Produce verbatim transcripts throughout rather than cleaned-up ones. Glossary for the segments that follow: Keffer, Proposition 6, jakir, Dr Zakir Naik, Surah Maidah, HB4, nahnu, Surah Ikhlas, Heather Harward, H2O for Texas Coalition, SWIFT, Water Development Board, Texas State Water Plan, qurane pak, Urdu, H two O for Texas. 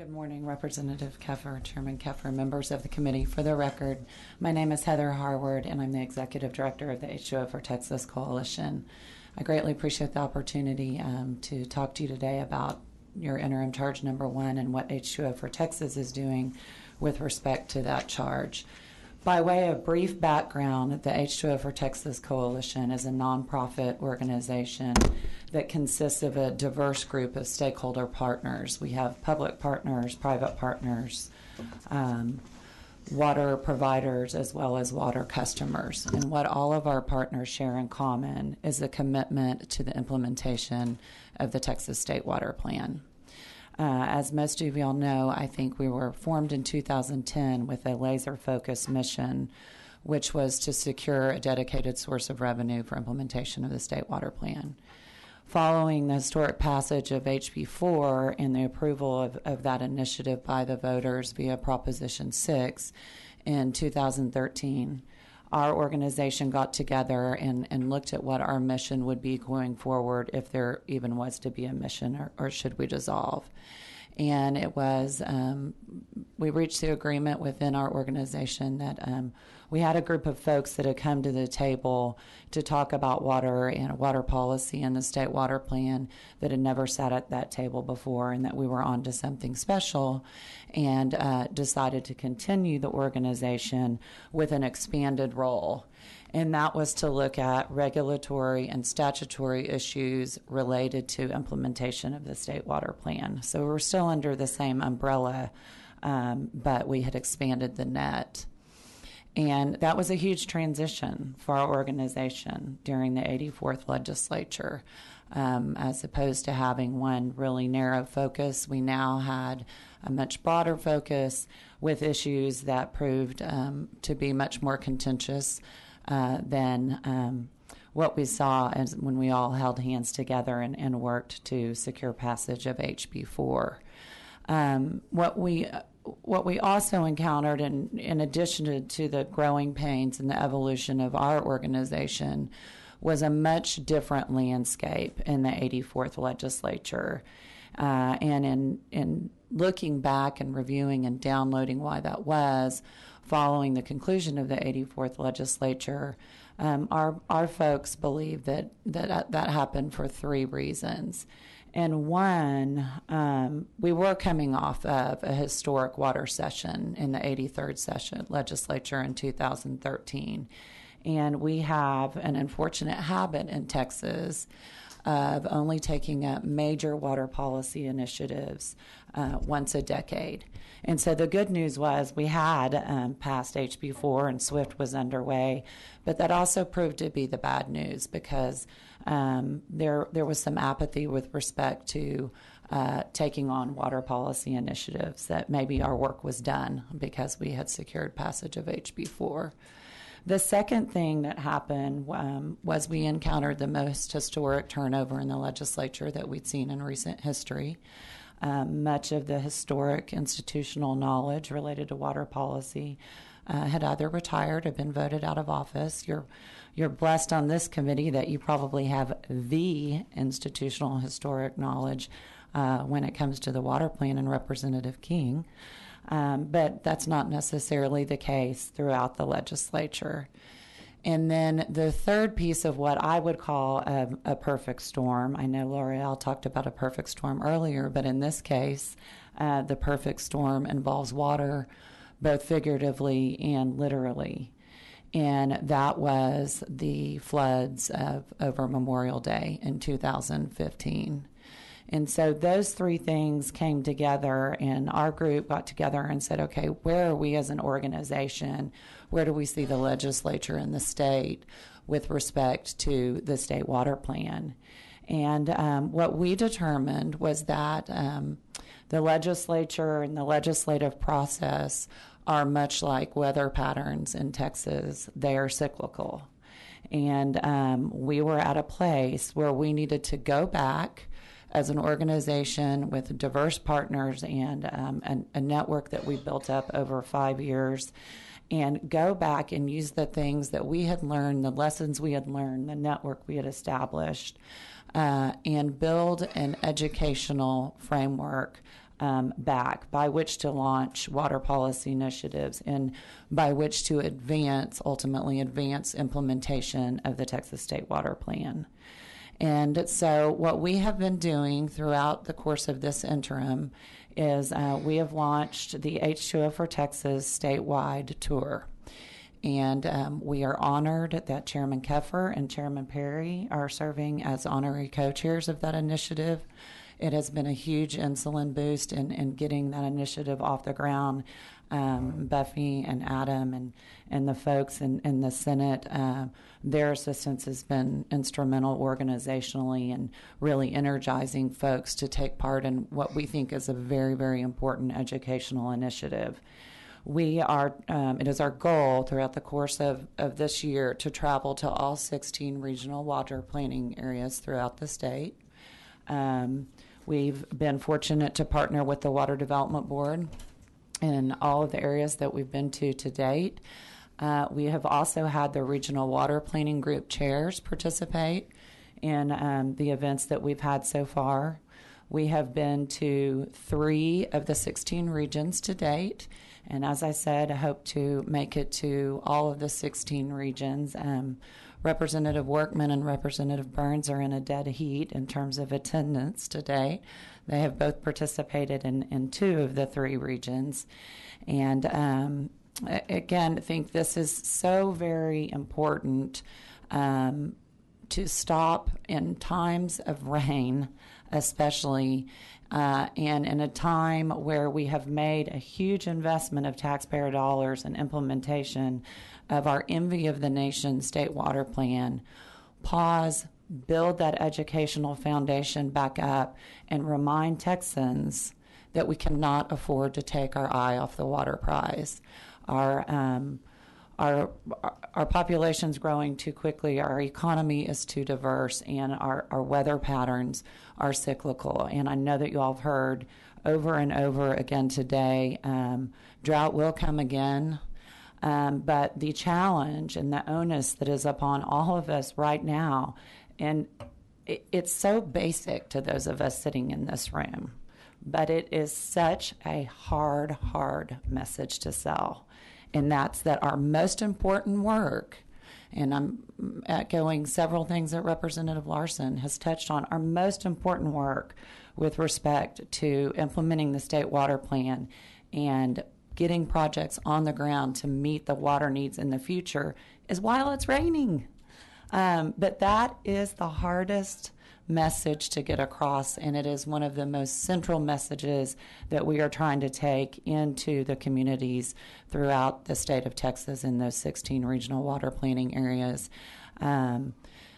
Good morning, Representative Keffer, Chairman Keffer, members of the committee. For the record, my name is Heather Harward, and I'm the Executive Director of the H two O for Texas Coalition. I greatly appreciate the opportunity um, to talk to you today about your interim charge number one and what H two O for Texas is doing with respect to that charge. By way of brief background, the H two O for Texas Coalition is a nonprofit organization that consists of a diverse group of stakeholder partners. We have public partners, private partners, um, water providers, as well as water customers. And what all of our partners share in common is a commitment to the implementation of the Texas State Water Plan. Uh, as most of you all know, I think we were formed in two thousand ten with a laser-focused mission, which was to secure a dedicated source of revenue for implementation of the State Water Plan. Following the historic passage of H B four and the approval of, of that initiative by the voters via Proposition six in two thousand thirteen, our organization got together and, and looked at what our mission would be going forward, if there even was to be a mission, or, or should we dissolve. And it was, um, we reached the agreement within our organization that um, we had a group of folks that had come to the table to talk about water and water policy and the State Water Plan that had never sat at that table before, and that we were onto something special, and uh, decided to continue the organization with an expanded role. And that was to look at regulatory and statutory issues related to implementation of the State Water Plan. So we're still under the same umbrella, um, but we had expanded the net. And that was a huge transition for our organization during the eighty-fourth legislature. Um, as opposed to having one really narrow focus, we now had a much broader focus with issues that proved um, to be much more contentious Uh, than um, what we saw as when we all held hands together and, and worked to secure passage of H B four. Um, what we what we also encountered, in, in addition to, to the growing pains and the evolution of our organization, was a much different landscape in the eighty-fourth legislature. Uh, and in in looking back and reviewing and downloading why that was, following the conclusion of the eighty-fourth legislature, um, our our folks believe that that that happened for three reasons. And one, um, we were coming off of a historic water session in the eighty-third session legislature in two thousand thirteen, and we have an unfortunate habit in Texas of only taking up major water policy initiatives uh, once a decade. And so the good news was we had um, passed H B four and SWIFT was underway, but that also proved to be the bad news, because um, there there was some apathy with respect to uh, taking on water policy initiatives, that maybe our work was done because we had secured passage of H B four. The second thing that happened um, was we encountered the most historic turnover in the legislature that we'd seen in recent history. Um, much of the historic institutional knowledge related to water policy uh, had either retired or been voted out of office. You're, you're blessed on this committee that you probably have the institutional historic knowledge uh, when it comes to the water plan and Representative King. Um, but that's not necessarily the case throughout the legislature. And then the third piece of what I would call a, a perfect storm, I know L'Oreal talked about a perfect storm earlier, but in this case, uh, the perfect storm involves water, both figuratively and literally. And that was the floods of over Memorial Day in two thousand fifteen. And so those three things came together, and our group got together and said, okay, where are we as an organization? Where do we see the legislature and the state with respect to the State Water Plan? And um, what we determined was that um, the legislature and the legislative process are much like weather patterns in Texas. They are cyclical. And um, we were at a place where we needed to go back as an organization with diverse partners and um, an, a network that we built up over five years, and go back and use the things that we had learned, the lessons we had learned, the network we had established, uh, and build an educational framework um, back, by which to launch water policy initiatives, and by which to advance, ultimately advance implementation of the Texas State Water Plan. And so what we have been doing throughout the course of this interim is uh, we have launched the H two O for Texas statewide tour. And um, we are honored that Chairman Keffer and Chairman Perry are serving as honorary co-chairs of that initiative. It has been a huge insulin boost in, in getting that initiative off the ground. Um, Buffy and Adam and, and the folks in, in the Senate, uh, their assistance has been instrumental organizationally and really energizing folks to take part in what we think is a very, very important educational initiative. We are, um, it is our goal throughout the course of, of this year to travel to all sixteen regional water planning areas throughout the state. Um, we've been fortunate to partner with the Water Development Board in all of the areas that we've been to to date. Uh, we have also had the regional water planning group chairs participate in um, the events that we've had so far. We have been to three of the sixteen regions to date, and as I said, I hope to make it to all of the sixteen regions. Um, Representative Workman and Representative Burns are in a dead heat in terms of attendance today. They have both participated in, in two of the three regions. And um, again, I think this is so very important um, to stop in times of rain, especially, uh, and in a time where we have made a huge investment of taxpayer dollars in implementation of our Envy of the Nation State Water Plan. Pause, build that educational foundation back up, and remind Texans that we cannot afford to take our eye off the water prize. Our um, Our, our population's growing too quickly, our economy is too diverse, and our, our weather patterns are cyclical. And I know that you all have heard over and over again today, um, drought will come again. Um, but the challenge and the onus that is upon all of us right now, and it, it's so basic to those of us sitting in this room, but it is such a hard, hard message to sell. And that's that our most important work, and I'm echoing several things that Representative Larson has touched on, our most important work with respect to implementing the state water plan and getting projects on the ground to meet the water needs in the future is while it's raining. Um, but that is the hardest message to get across, and it is one of the most central messages that we are trying to take into the communities throughout the state of Texas in those sixteen regional water planning areas. Um,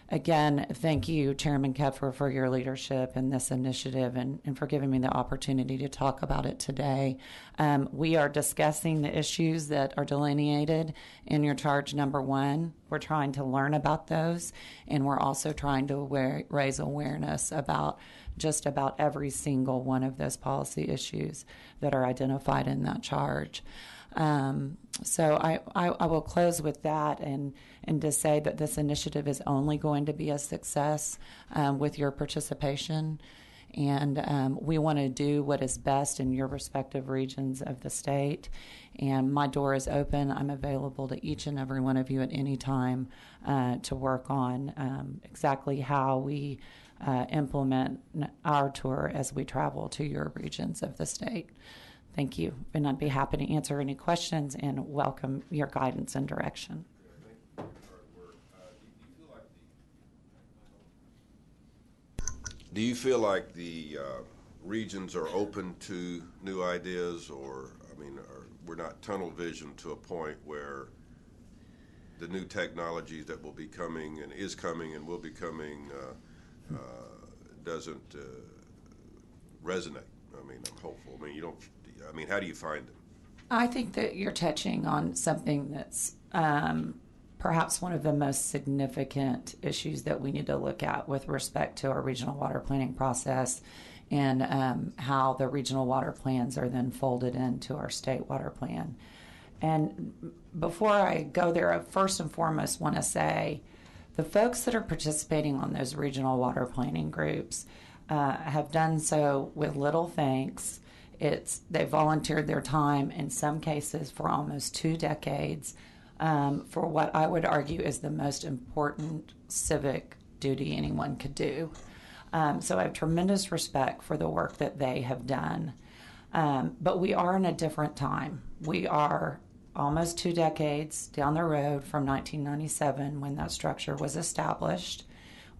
again, thank you, Chairman Keffer, for your leadership in this initiative and, and for giving me the opportunity to talk about it today. Um, we are discussing the issues that are delineated in your charge number one. We're trying to learn about those, and we're also trying to aware, raise awareness about just about every single one of those policy issues that are identified in that charge. Um, so I, I, I will close with that and, and to say that this initiative is only going to be a success um, with your participation. And um, we want to do what is best in your respective regions of the state. And my door is open. I'm available to each and every one of you at any time uh, to work on um, exactly how we uh, implement our tour as we travel to your regions of the state. Thank you, and I'd be happy to answer any questions and welcome your guidance and direction. Do you feel like the uh, regions are open to new ideas, or, I mean, are, we're not tunnel vision to a point where the new technology that will be coming and is coming and will be coming uh, uh, doesn't uh, resonate? I mean, I'm hopeful. I mean, you don't... I mean, how do you find them? I think that you're touching on something that's um, perhaps one of the most significant issues that we need to look at with respect to our regional water planning process and um, how the regional water plans are then folded into our state water plan. And before I go there, I first and foremost want to say the folks that are participating on those regional water planning groups uh, have done so with little thanks. It's they volunteered their time in some cases for almost two decades um, for what I would argue is the most important civic duty anyone could do. Um, so I have tremendous respect for the work that they have done. Um, but we are in a different time. We are almost two decades down the road from nineteen ninety-seven when that structure was established.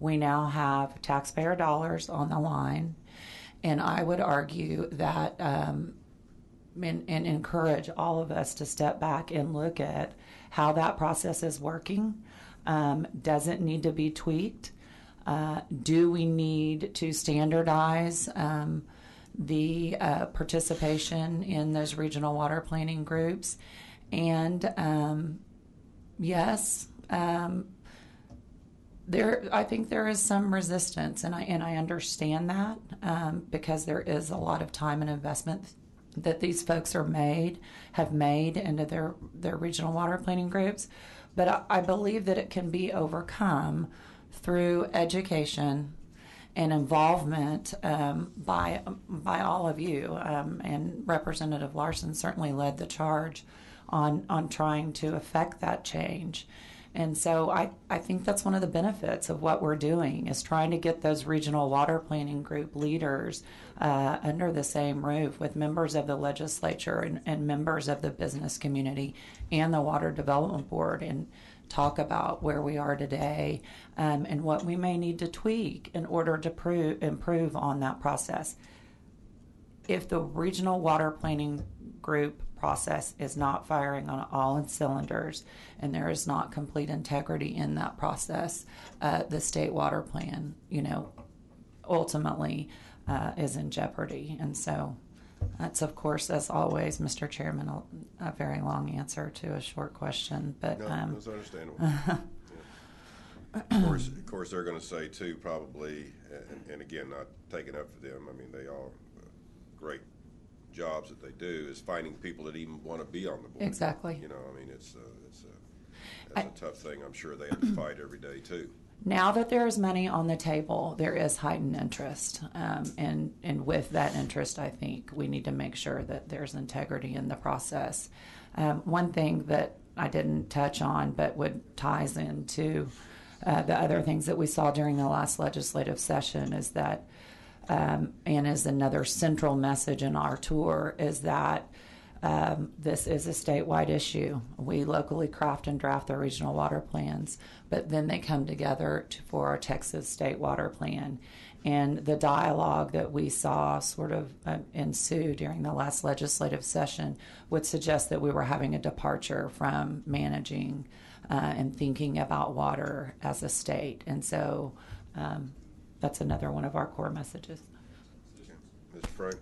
We now have taxpayer dollars on the line. And I would argue that um, and, and encourage all of us to step back and look at how that process is working. Um, does it need to be tweaked? Uh, do we need to standardize um, the uh, participation in those regional water planning groups? And um, yes, um, There, I think there is some resistance, and I and I understand that um, because there is a lot of time and investment that these folks are made, have made into their, their regional water planning groups. But I, I believe that it can be overcome through education and involvement um, by by all of you. Um, and Representative Larson certainly led the charge on on trying to affect that change. And so I, I think that's one of the benefits of what we're doing is trying to get those regional water planning group leaders uh, under the same roof with members of the legislature and, and members of the business community and the Water Development Board and talk about where we are today um, and what we may need to tweak in order to prove, improve on that process. If the regional water planning group process is not firing on all cylinders and there is not complete integrity in that process, uh, the state water plan, you know, ultimately uh, is in jeopardy. And so that's, of course, as always, Mister Chairman, a, a very long answer to a short question. But no, um, that's understandable. yeah. Of course, of course, they're going to say, too, probably, and, and again, not taking up for them, I mean, they all great jobs that they do is finding people that even want to be on the board. Exactly. You know, I mean, it's, uh, it's a, that's I, a tough thing. I'm sure they have to fight every day, too. Now that there is money on the table, there is heightened interest. Um, and, and with that interest, I think we need to make sure that there's integrity in the process. Um, one thing that I didn't touch on but would ties into uh, the other things that we saw during the last legislative session is that Um, and is another central message in our tour is that um, this is a statewide issue. We locally craft and draft the regional water plans, but then they come together to, for our Texas State Water Plan. And the dialogue that we saw sort of uh, ensue during the last legislative session would suggest that we were having a departure from managing uh, and thinking about water as a state. And so um, that's another one of our core messages. Mister Frank?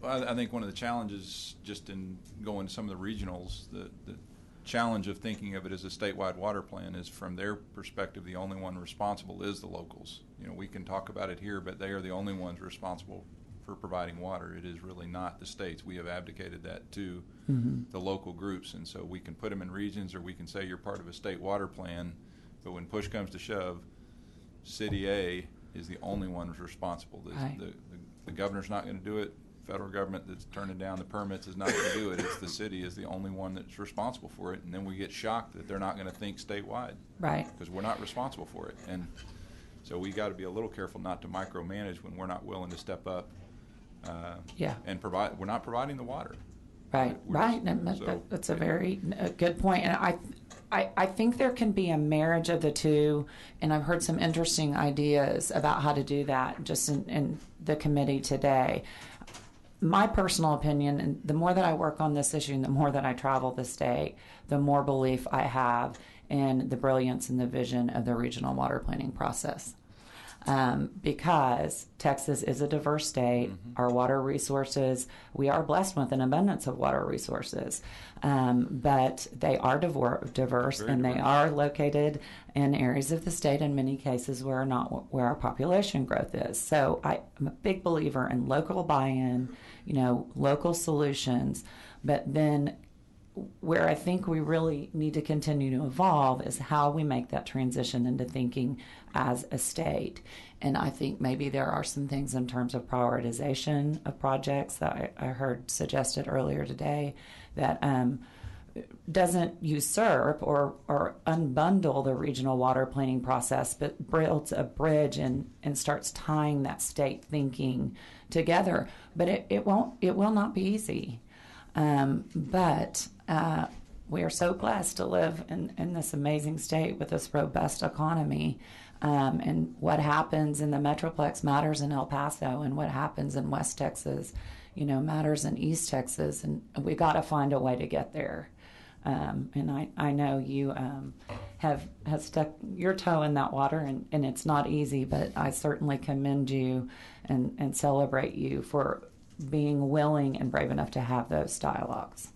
Well, I, I think one of the challenges just in going to some of the regionals, the, the challenge of thinking of it as a statewide water plan is from their perspective, the only one responsible is the locals. You know, we can talk about it here, but they are the only ones responsible for providing water. It is really not the states. We have abdicated that to mm-hmm. the local groups. And so we can put them in regions or we can say you're part of a state water plan, but when push comes to shove, City A is the only one who's responsible. The, right. the, the, the governor's not going to do it. Federal government that's turning down the permits is not going to do it. It's the city is the only one that's responsible for it. And then we get shocked that they're not going to think statewide. Right. Because we're not responsible for it. And so we got to be a little careful not to micromanage when we're not willing to step up. Uh, yeah. And provide. We're not providing the water. Right. We're right. Just, and that, so, that's a yeah. very a good point. And I. I, I think there can be a marriage of the two, and I've heard some interesting ideas about how to do that just in, in the committee today. My personal opinion, and the more that I work on this issue and the more that I travel the state, the more belief I have in the brilliance and the vision of the regional water planning process. Um, because Texas is a diverse state, mm-hmm. our water resources, we are blessed with an abundance of water resources, um, but they are divor- diverse Very and diverse. They are located in areas of the state in many cases where not where our population growth is. So I, I'm a big believer in local buy-in, you know, local solutions, but then where I think we really need to continue to evolve is how we make that transition into thinking as a state. And I think maybe there are some things in terms of prioritization of projects that I, I heard suggested earlier today that um, doesn't usurp or, or unbundle the regional water planning process, but builds a bridge and, and starts tying that state thinking together. But it, it won't, it will not be easy. Um, but uh, we are so blessed to live in, in this amazing state with this robust economy. Um, and what happens in the Metroplex matters in El Paso, and what happens in West Texas, you know, matters in East Texas. And we got to find a way to get there. Um, and I, I know you um, have, have stuck your toe in that water, and, and it's not easy, but I certainly commend you and, and celebrate you for being willing and brave enough to have those dialogues.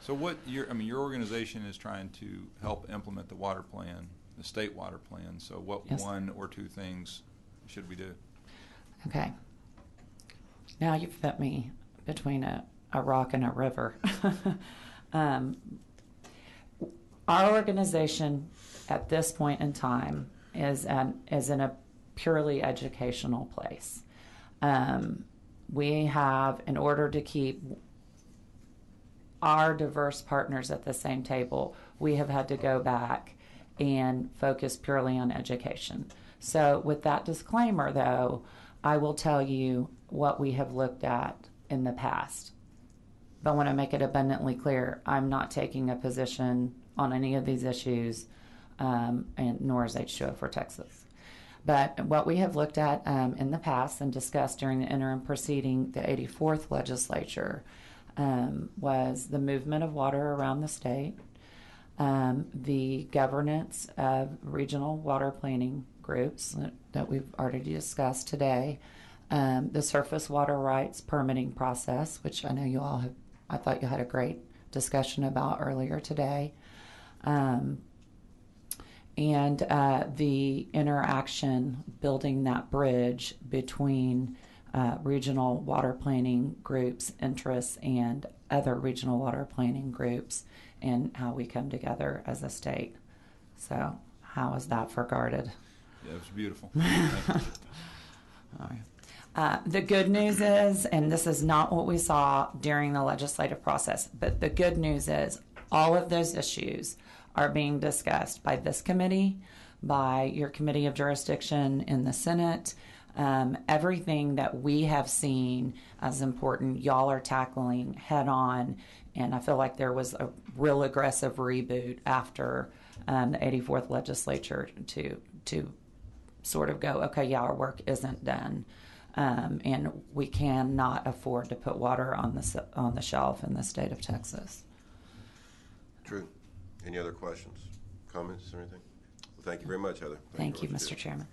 So what your, I mean, your organization is trying to help implement the water plan, the state water plan. So what yes. one or two things should we do? Okay. Now you've put me between a, a rock and a river. um, our organization at this point in time is, an, is in a purely educational place. Um, We have, in order to keep our diverse partners at the same table, we have had to go back and focus purely on education. So with that disclaimer, though, I will tell you what we have looked at in the past. But I want to make it abundantly clear, I'm not taking a position on any of these issues, um, and nor is H two O for Texas. But what we have looked at um, in the past and discussed during the interim proceeding, the eighty-fourth legislature, um, was the movement of water around the state, um, the governance of regional water planning groups that, that we've already discussed today, um, the surface water rights permitting process, which I know you all have, I thought you had a great discussion about earlier today, um, and uh, the interaction, building that bridge between uh, regional water planning groups' interests and other regional water planning groups, and how we come together as a state. So how is that forwarded? Yeah, it was beautiful. All right. Uh, the good news is, and this is not what we saw during the legislative process, but the good news is all of those issues are being discussed by this committee, by your committee of jurisdiction in the Senate. Um, everything that we have seen as important, y'all are tackling head on, and I feel like there was a real aggressive reboot after um, the eighty-fourth legislature to to sort of go, okay, yeah, our work isn't done, um, and we cannot afford to put water on the on the shelf in the state of Texas. True. Any other questions, comments, or anything? Well, thank you very much, Heather. Thank, thank you, Mister Chairman.